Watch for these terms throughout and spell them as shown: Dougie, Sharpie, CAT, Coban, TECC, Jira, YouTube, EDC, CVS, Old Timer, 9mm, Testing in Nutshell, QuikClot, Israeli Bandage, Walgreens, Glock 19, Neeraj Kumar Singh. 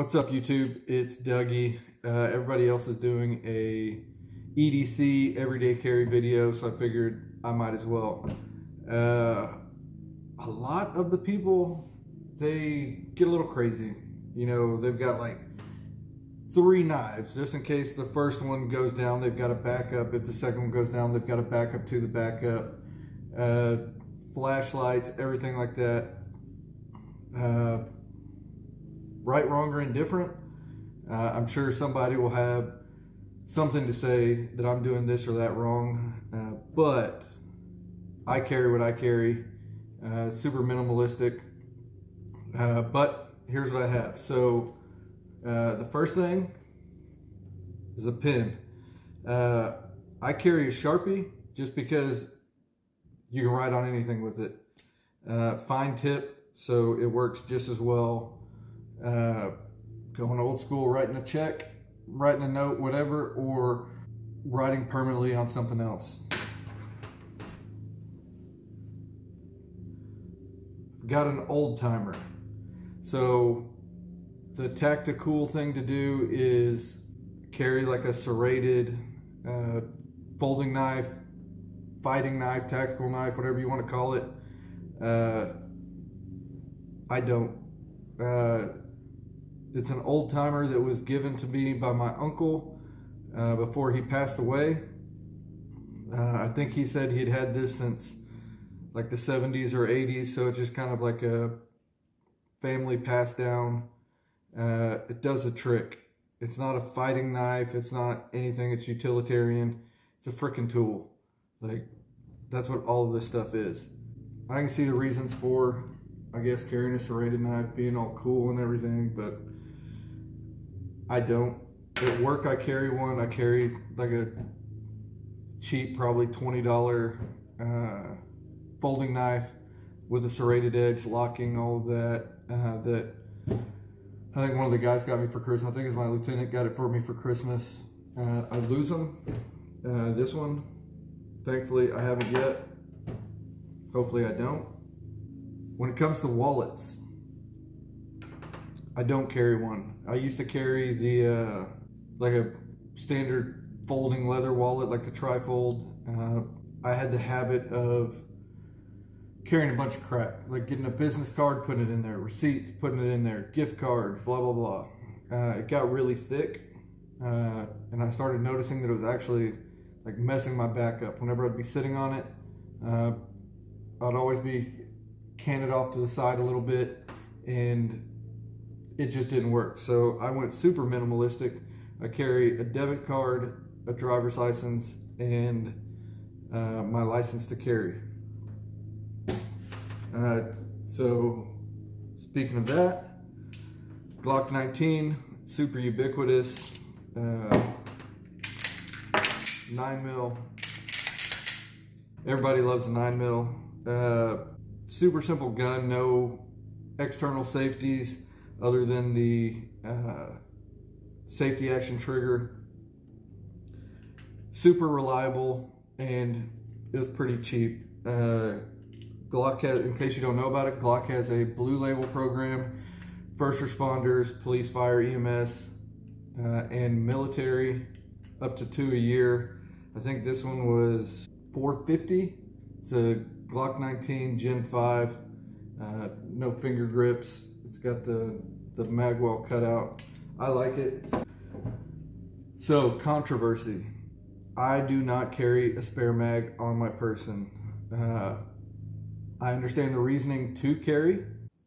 What's up, YouTube? It's Dougie. Everybody else is doing a EDC everyday carry video, so I figured I might as well. A lot of the people, they get a little crazy. You know, they've got like 3 knives. Just in case the first one goes down, they've got a backup. If the second one goes down, they've got a backup to the backup. Flashlights, everything like that. Right, wrong, or indifferent. I'm sure somebody will have something to say that I'm doing this or that wrong, but I carry what I carry, super minimalistic, but here's what I have. So the first thing is a pen. I carry a Sharpie just because you can write on anything with it. Fine tip, so it works just as well. Going old school, writing a check, writing a note, whatever, or writing permanently on something else. I've got an Old Timer. So the tactical thing to do is carry like a serrated folding knife, fighting knife, tactical knife, whatever you want to call it. I don't. It's an Old Timer that was given to me by my uncle before he passed away. I think he said he'd had this since like the 70s or 80s, so it's just kind of like a family passed down. It does a trick. It's not a fighting knife. It's not anything. It's utilitarian. It's a freaking tool. Like, that's what all of this stuff is. I can see the reasons for, I guess, carrying a serrated knife, being all cool and everything, but I don't. At work, I carry one. I carry like a cheap, probably $20 folding knife with a serrated edge, locking, all of that. That I think one of the guys got me for Christmas. I think it's my lieutenant got it for me for Christmas. I lose them. This one, thankfully, I haven't yet. Hopefully, I don't. When it comes to wallets, I don't carry one. I used to carry the like a standard folding leather wallet, like the trifold. I had the habit of carrying a bunch of crap, like getting a business card, putting it in there, receipts, putting it in there, gift cards, blah, blah, blah. It got really thick, and I started noticing that it was actually like messing my back up. Whenever I'd be sitting on it, I'd always be canned off to the side a little bit, and it just didn't work. So I went super minimalistic. I carry a debit card, a driver's license, and my license to carry. So speaking of that, Glock 19, super ubiquitous, 9mm. Everybody loves a 9mm. Super simple gun, no external safeties other than the safety action trigger. Super reliable, and it was pretty cheap. Glock has, in case you don't know about it, Glock has a blue label program. First responders, police, fire, EMS, and military, up to 2 a year. I think this one was $450. It's a Glock 19 Gen 5, no finger grips. It's got the magwell cut out. I like it. So, controversy. I do not carry a spare mag on my person. I understand the reasoning to carry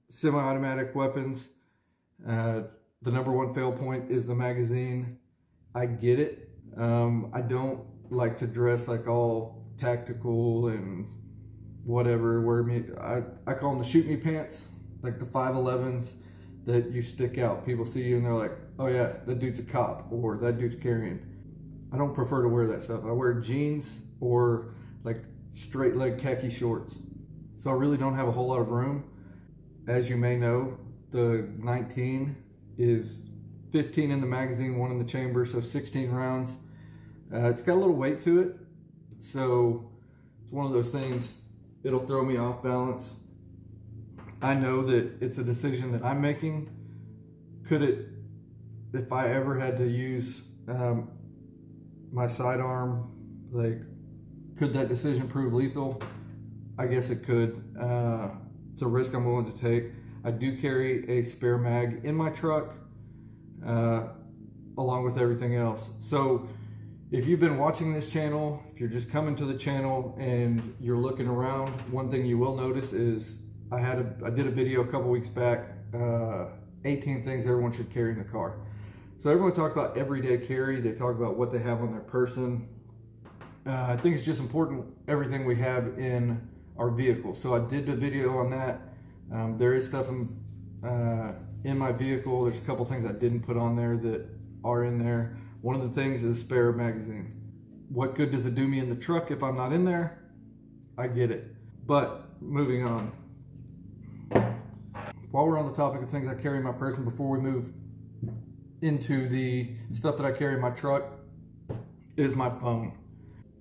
semi-automatic weapons. The #1 fail point is the magazine. I get it. I don't like to dress like all tactical and whatever, wear me, I call them the shoot me pants, like the 511s that you stick out. People see you and they're like, oh yeah, that dude's a cop, or that dude's carrying. I don't prefer to wear that stuff. I wear jeans or like straight leg khaki shorts. So I really don't have a whole lot of room. As you may know, the 19 is 15 in the magazine, 1 in the chamber, so 16 rounds. It's got a little weight to it. So it's one of those things, it'll throw me off balance. I know that it's a decision that I'm making. Could it if I ever had to use my sidearm, like, could that decision prove lethal? I guess it could. It's a risk I'm willing to take. I do carry a spare mag in my truck, along with everything else. So if you've been watching this channel, if you're just coming to the channel and you're looking around, one thing you will notice is I did a video a couple weeks back, 18 things everyone should carry in the car. So everyone talked about everyday carry. They talk about what they have on their person. I think it's just important, everything we have in our vehicle. So I did a video on that. There is stuff in my vehicle. There's a couple things I didn't put on there that are in there. One of the things is a spare magazine. What good does it do me in the truck if I'm not in there? I get it. But moving on. While we're on the topic of things I carry in my person, before we move into the stuff that I carry in my truck, is my phone.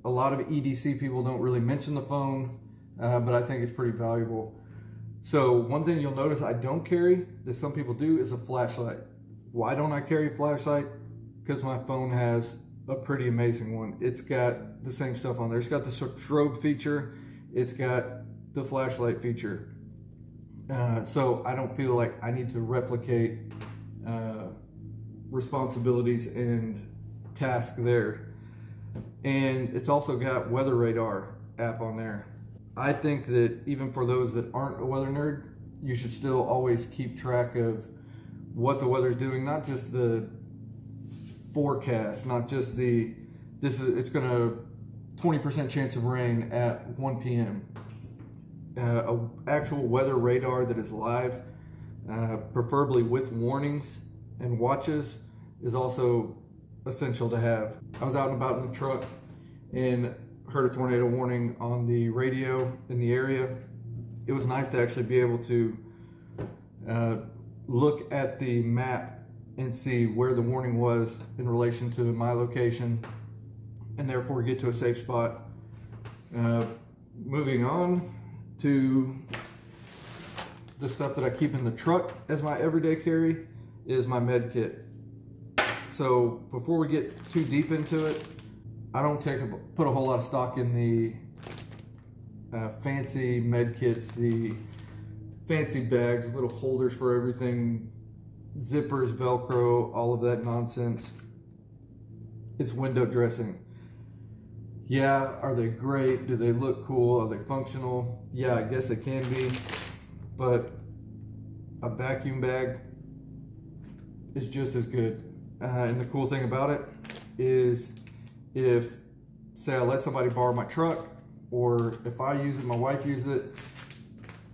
A lot of EDC people don't really mention the phone, but I think it's pretty valuable. So one thing you'll notice I don't carry, that some people do, is a flashlight. Why don't I carry a flashlight? Because my phone has a pretty amazing one. It's got the same stuff on there. It's got the strobe feature. It's got the flashlight feature. So I don't feel like I need to replicate responsibilities and tasks there. And it's also got weather radar app on there. I think that even for those that aren't a weather nerd, you should still always keep track of what the weather's doing, not just the forecast, not just the, this is, it's gonna 20% chance of rain at 1 p.m. A actual weather radar that is live, preferably with warnings and watches, is also essential to have. I was out and about in the truck and heard a tornado warning on the radio in the area. It was nice to actually be able to look at the map and see where the warning was in relation to my location, and therefore get to a safe spot. Moving on to the stuff that I keep in the truck as my everyday carry is my med kit. So before we get too deep into it, I don't put a whole lot of stock in the fancy med kits, the fancy bags, little holders for everything, zippers, Velcro, all of that nonsense. It's window dressing. Yeah, are they great? Do they look cool? Are they functional? Yeah, I guess they can be, but a vacuum bag is just as good. And the cool thing about it is, if, say, I let somebody borrow my truck, or if I use it, my wife uses it,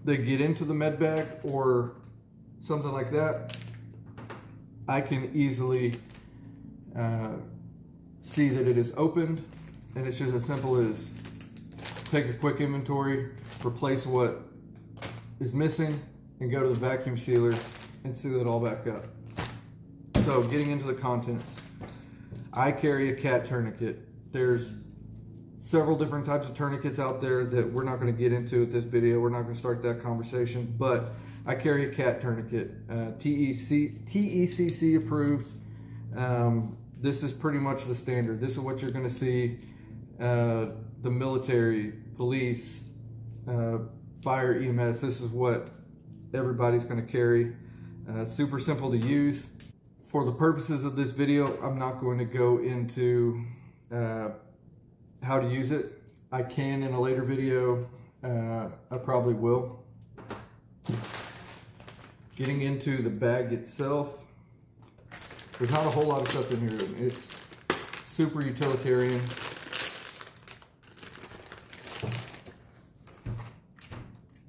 they get into the med bag or something like that, I can easily see that it is opened, and it's just as simple as take a quick inventory, replace what is missing, and go to the vacuum sealer and seal it all back up. So getting into the contents, I carry a CAT tourniquet. There's several different types of tourniquets out there that we're not going to get into at this video. We're not going to start that conversation, but I carry a CAT tourniquet, TECC approved. This is pretty much the standard. This is what you're going to see the military, police, fire, EMS. This is what everybody's going to carry. Super simple to use. For the purposes of this video, I'm not going to go into how to use it. I can in a later video, I probably will. Getting into the bag itself, there's not a whole lot of stuff in here. It's super utilitarian.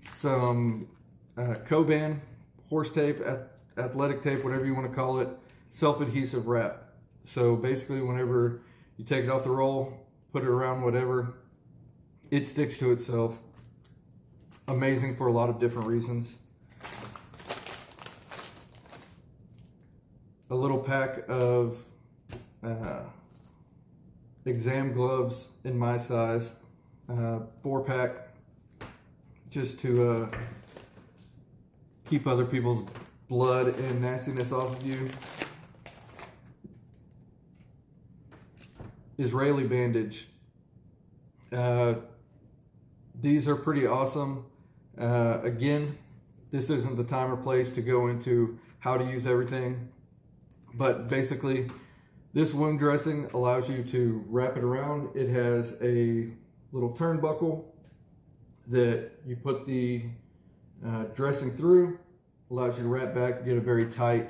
Some Coban, horse tape, athletic tape, whatever you want to call it. Self-adhesive wrap. So basically whenever you take it off the roll, put it around whatever, it sticks to itself. Amazing for a lot of different reasons. A little pack of exam gloves in my size, 4-pack, just to keep other people's blood and nastiness off of you. Israeli Bandage. These are pretty awesome. Again, this isn't the time or place to go into how to use everything, but basically this wound dressing allows you to wrap it around. It has a little turnbuckle that you put the dressing through, allows you to wrap back, get a very tight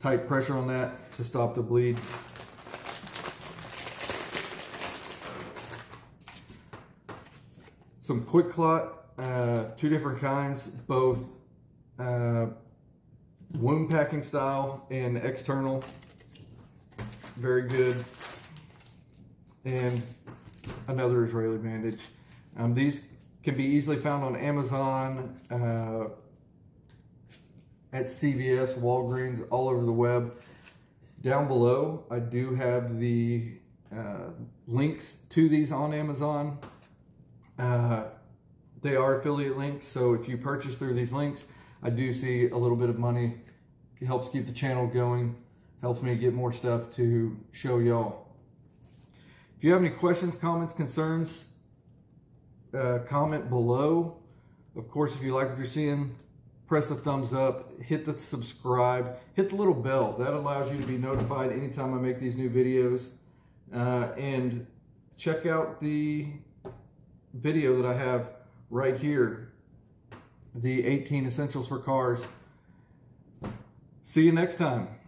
tight pressure on that to stop the bleed. Some QuikClot, two different kinds, both wound packing style and external. Very good. And another Israeli Bandage. These can be easily found on Amazon, at CVS, Walgreens, all over the web. Down below, I do have the links to these on Amazon. They are affiliate links, so if you purchase through these links, I do see a little bit of money. It helps keep the channel going, helps me get more stuff to show y'all. If you have any questions, comments, concerns, comment below. Of course, if you like what you're seeing, press the thumbs up, hit the subscribe, hit the little bell. That allows you to be notified anytime I make these new videos. And check out the video that I have right here, the 18 essentials for cars. See you next time.